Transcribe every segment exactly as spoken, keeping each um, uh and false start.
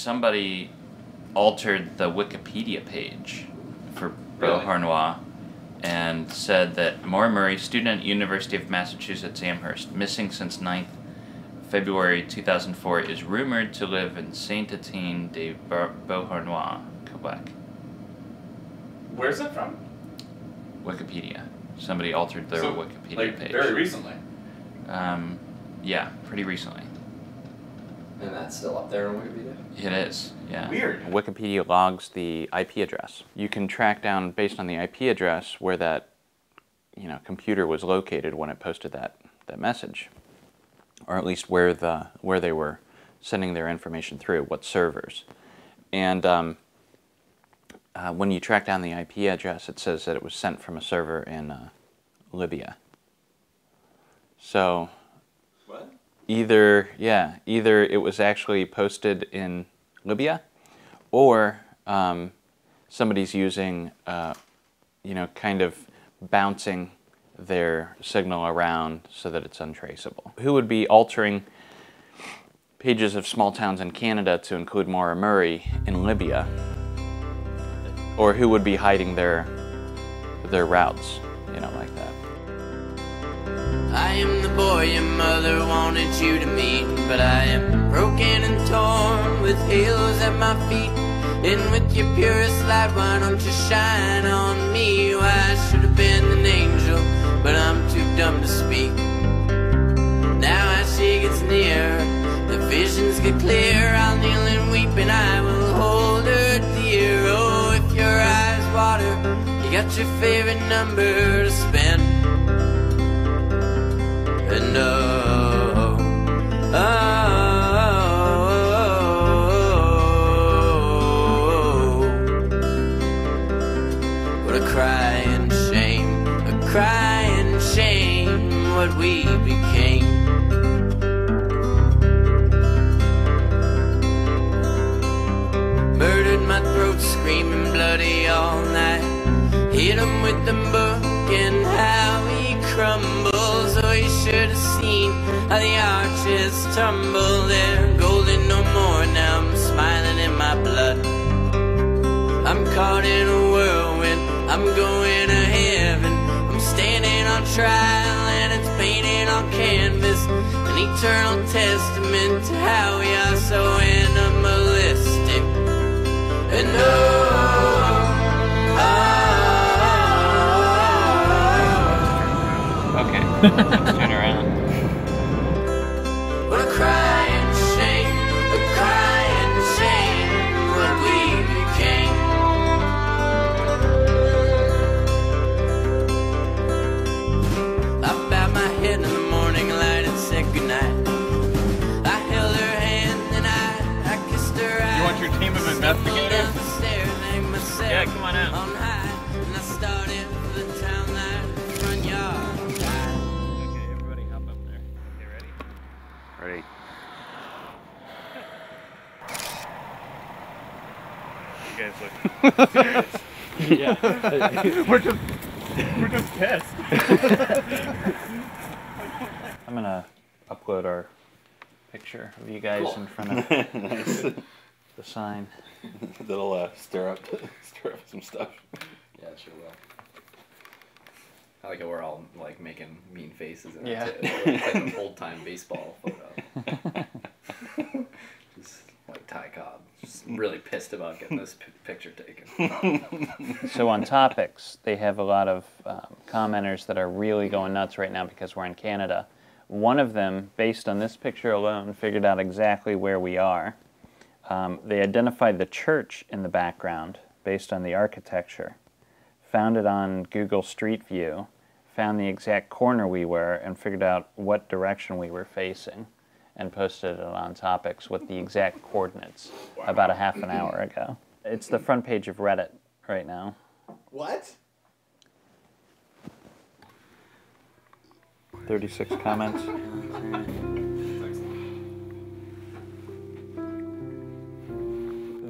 somebody altered the Wikipedia page for Beauharnois and said that Maura Murray, student at University of Massachusetts Amherst, missing since ninth February two thousand four, is rumored to live in Saint-Étienne-de-Beauharnois, Quebec. Where's that from? Wikipedia. Somebody altered their so, Wikipedia like, page. Very recently? Um, yeah, pretty recently. And that's still up there on Wikipedia? It is, yeah. Weird. Wikipedia logs the I P address. You can track down, based on the I P address, where that you know, computer was located when it posted that, that message. Or at least where, the, where they were sending their information through, what servers. And um, uh, when you track down the I P address, it says that it was sent from a server in uh, Libya. So... What? Either, yeah, either it was actually posted in Libya, or um, somebody's using, uh, you know, kind of bouncing their signal around so that it's untraceable. Who would be altering pages of small towns in Canada to include Maura Murray in Libya? Or who would be hiding their, their routes, you know, like that? I am the boy your mother wanted you to meet, but I am broken and torn with heels at my feet. And with your purest light, why don't you shine on me? Why I should have been an angel, but I'm too dumb to speak. Now as she gets near, the visions get clear. I'll kneel and weep and I will hold her dear. Oh, if your eyes water, you got your favorite number to spend. And oh, oh, oh, what a crying shame, a crying shame, what we became. Murdered my throat, screaming bloody all night. Hit him with the book and how he crumbled. Oh, you should have seen how the arches tumble. They're golden no more, now I'm smiling in my blood. I'm caught in a whirlwind, I'm going to heaven. I'm standing on trial and it's painted on canvas, an eternal testament to how we are so animalistic. And oh, oh, okay, let's turn around. What a crying shame, a crying shame, what we became. I bowed my head in the morning light and said goodnight. I held her hand and I, I kissed her eyes. You want your team of investigators? Yeah, come on out. On high, and I started for the town line, front yard. Ready. You guys look serious. Yeah. We're just, we're just pissed. I'm going to upload our picture of you guys cool. in front of nice. the sign. That'll uh, stir, up, stir up some stuff. Yeah, it sure will. I like it, we're all like making mean faces and yeah. It's like an old time baseball photo. Just like Ty Cobb. Just really pissed about getting this picture taken. So on topics, they have a lot of um, commenters that are really going nuts right now because we're in Canada. One of them, based on this picture alone, figured out exactly where we are. Um, they identified the church in the background based on the architecture. Found it on Google Street View, found the exact corner we were, and figured out what direction we were facing, and posted it on topics with the exact coordinates wow. about a half an hour ago. It's the front page of Reddit right now. What? thirty-six comments.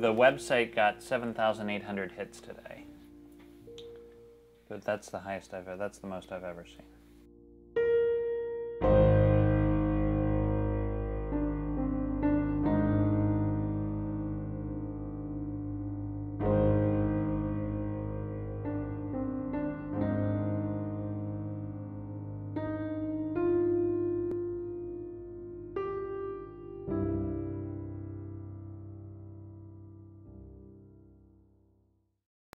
The website got seven thousand eight hundred hits today. But that's the highest I've ever, that's the most I've ever seen.